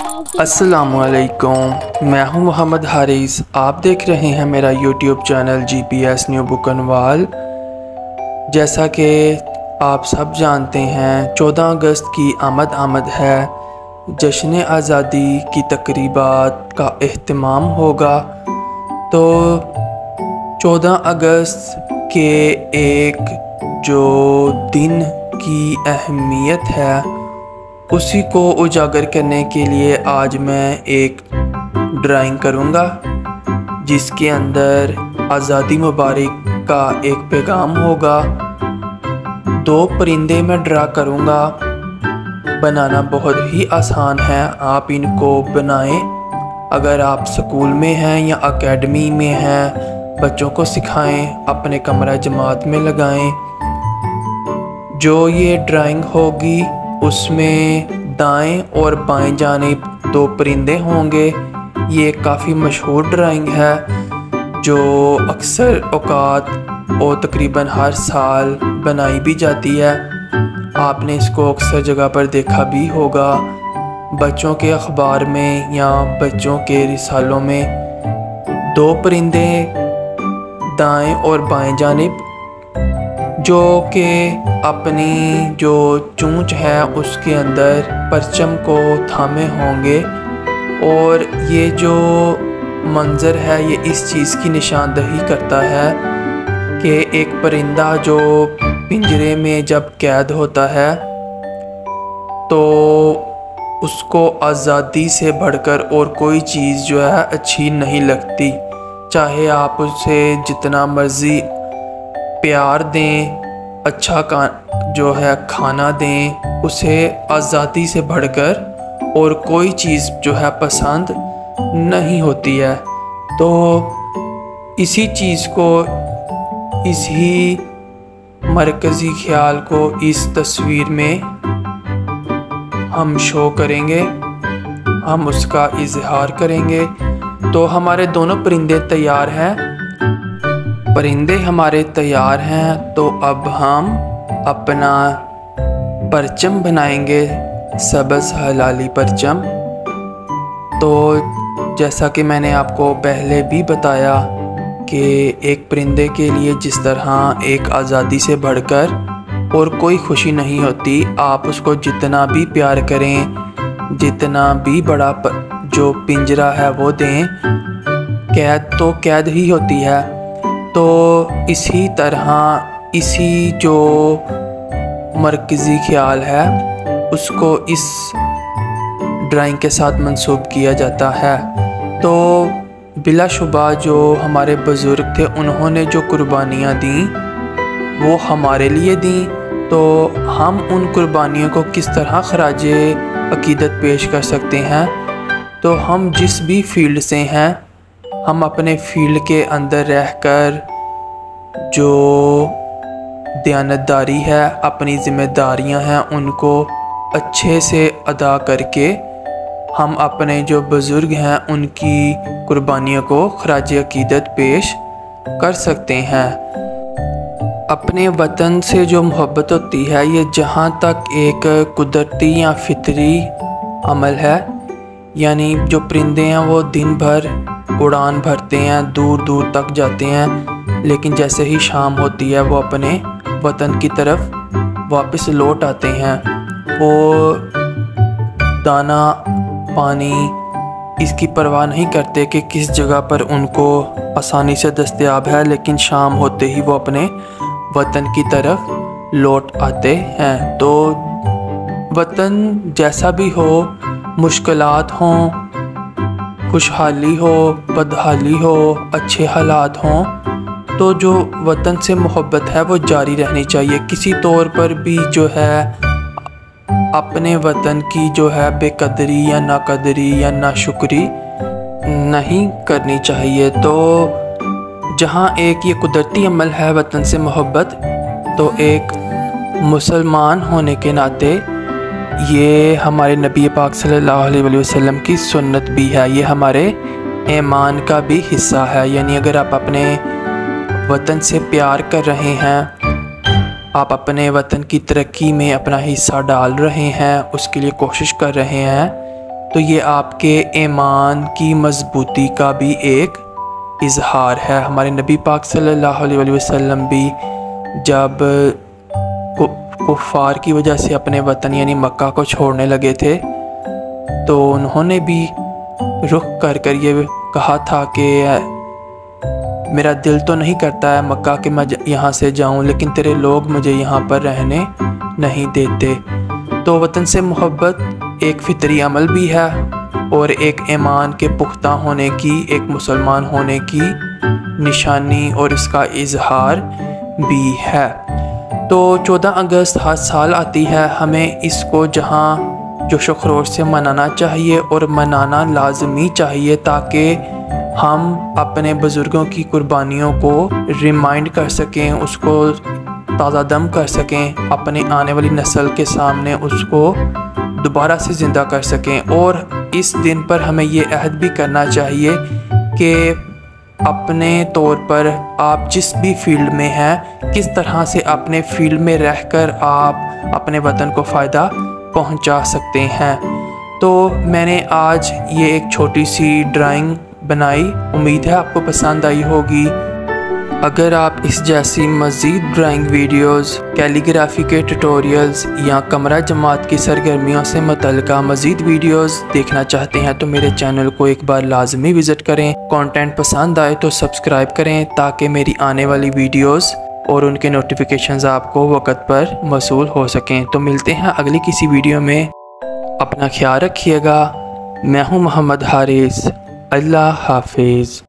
अस्सलामुअलैकुम, मैं हूं मोहम्मद हारिस। आप देख रहे हैं मेरा यूट्यूब चैनल GPS न्यू बुकनवाल। जैसा कि आप सब जानते हैं 14 अगस्त की आमद है, जश्न आज़ादी की तकरीबात का एहतमाम होगा। तो 14 अगस्त के एक जो दिन की अहमियत है उसी को उजागर करने के लिए आज मैं एक ड्राइंग करूँगा जिसके अंदर आज़ादी मुबारक का एक पैगाम होगा। दो परिंदे मैं ड्रा करूँगा। बनाना बहुत ही आसान है, आप इनको बनाएं। अगर आप स्कूल में हैं या एकेडमी में हैं, बच्चों को सिखाएं, अपने कमरा जमात में लगाएं। जो ये ड्राइंग होगी उसमें दाएं और बाएं जाने दो परिंदे होंगे। ये काफ़ी मशहूर ड्राइंग है जो अक्सर औकात और तकरीबन हर साल बनाई भी जाती है। आपने इसको अक्सर जगह पर देखा भी होगा, बच्चों के अखबार में या बच्चों के रिसालों में। दो परिंदे दाएं और बाएं जानिब जो कि अपनी जो चोंच है उसके अंदर परचम को थामे होंगे, और ये जो मंज़र है ये इस चीज़ की निशानदही करता है कि एक परिंदा जो पिंजरे में जब कैद होता है तो उसको आज़ादी से बढ़कर और कोई चीज़ जो है अच्छी नहीं लगती, चाहे आप उसे जितना मर्ज़ी प्यार दें, अच्छा का जो है खाना दें, उसे आज़ादी से बढ़कर और कोई चीज़ जो है पसंद नहीं होती है। तो इसी चीज़ को, इसी मरकज़ी ख्याल को इस तस्वीर में हम शो करेंगे, हम उसका इजहार करेंगे। तो हमारे दोनों परिंदे तैयार हैं, परिंदे हमारे तैयार हैं। तो अब हम अपना परचम बनाएंगे, सबज हलाली परचम। तो जैसा कि मैंने आपको पहले भी बताया कि एक परिंदे के लिए जिस तरह एक आज़ादी से बढ़कर और कोई खुशी नहीं होती, आप उसको जितना भी प्यार करें, जितना भी बड़ा जो पिंजरा है वो दें, कैद तो कैद ही होती है। तो इसी तरह इसी जो मरकज़ी ख्याल है उसको इस ड्राइंग के साथ मंसूब किया जाता है। तो बिलाशुबा जो हमारे बुज़ुर्ग थे उन्होंने जो कुर्बानियाँ दी वो हमारे लिए दी, तो हम उन कुर्बानियों को किस तरह ख़राजे अक़ीदत पेश कर सकते हैं। तो हम जिस भी फील्ड से हैं, हम अपने फील्ड के अंदर रहकर जो दयानतदारी है, अपनी ज़िम्मेदारियां हैं, उनको अच्छे से अदा करके हम अपने जो बुज़ुर्ग हैं उनकी कुर्बानियों को ख़राज अक़ीदत पेश कर सकते हैं। अपने वतन से जो मोहब्बत होती है ये जहाँ तक एक कुदरती या फितरी अमल है, यानी जो परिंदे हैं वो दिन भर उड़ान भरते हैं, दूर दूर तक जाते हैं, लेकिन जैसे ही शाम होती है वो अपने वतन की तरफ वापस लौट आते हैं। वो दाना पानी इसकी परवाह नहीं करते कि किस जगह पर उनको आसानी से दस्तयाब है, लेकिन शाम होते ही वो अपने वतन की तरफ लौट आते हैं। तो वतन जैसा भी हो, मुश्किलात हों, खुशहाली हो, बदहाली हो, अच्छे हालात हों, तो जो वतन से मोहब्बत है वो जारी रहनी चाहिए। किसी तौर पर भी जो है अपने वतन की जो है बेकदरी या नाकदरी या नाशुक्री नहीं करनी चाहिए। तो जहाँ एक ये कुदरती अमल है वतन से मोहब्बत, तो एक मुसलमान होने के नाते ये हमारे नबी पाक सल्लल्लाहु अलैहि वसल्लम की सुन्नत भी है, ये हमारे ईमान का भी हिस्सा है। यानी अगर आप अपने वतन से प्यार कर रहे हैं, आप अपने वतन की तरक्की में अपना हिस्सा डाल रहे हैं, उसके लिए कोशिश कर रहे हैं, तो ये आपके ईमान की मजबूती का भी एक इजहार है। हमारे नबी पाक सल्लल्लाहु अलैहि वसल्लम भी जब कुफ़ार की वजह से अपने वतन यानी मक्का को छोड़ने लगे थे तो उन्होंने भी रुख कर कर ये कहा था कि मेरा दिल तो नहीं करता है मक्का के मैं यहाँ से जाऊँ, लेकिन तेरे लोग मुझे यहाँ पर रहने नहीं देते। तो वतन से मोहब्बत एक फितरी अमल भी है और एक ईमान के पुख्ता होने की, एक मुसलमान होने की निशानी और इसका इजहार भी है। तो 14 अगस्त हर साल आती है, हमें इसको जहाँ जोश व खरोश से मनाना चाहिए और मनाना लाजमी चाहिए ताकि हम अपने बुज़ुर्गों की कुर्बानियों को रिमाइंड कर सकें, उसको ताज़ा दम कर सकें, अपने आने वाली नस्ल के सामने उसको दोबारा से ज़िंदा कर सकें। और इस दिन पर हमें ये अहद भी करना चाहिए कि अपने तौर पर आप जिस भी फील्ड में हैं किस तरह से अपने फील्ड में रहकर आप अपने वतन को फ़ायदा पहुंचा सकते हैं। तो मैंने आज ये एक छोटी सी ड्राइंग बनाई, उम्मीद है आपको पसंद आई होगी। अगर आप इस जैसी मज़ीद ड्राइंग वीडियोस, कैलीग्राफी के ट्यूटोरियल्स या कमरा जमात की सरगर्मियों से मुतल्लिका मज़ीद वीडियोस देखना चाहते हैं तो मेरे चैनल को एक बार लाजमी विज़िट करें। कंटेंट पसंद आए तो सब्सक्राइब करें ताकि मेरी आने वाली वीडियोस और उनके नोटिफिकेशंस आपको वक़्त पर मौसूल हो सकें। तो मिलते हैं अगली किसी वीडियो में, अपना ख्याल रखिएगा। मैं हूँ मोहम्मद हारिस, अल्लाह हाफिज़।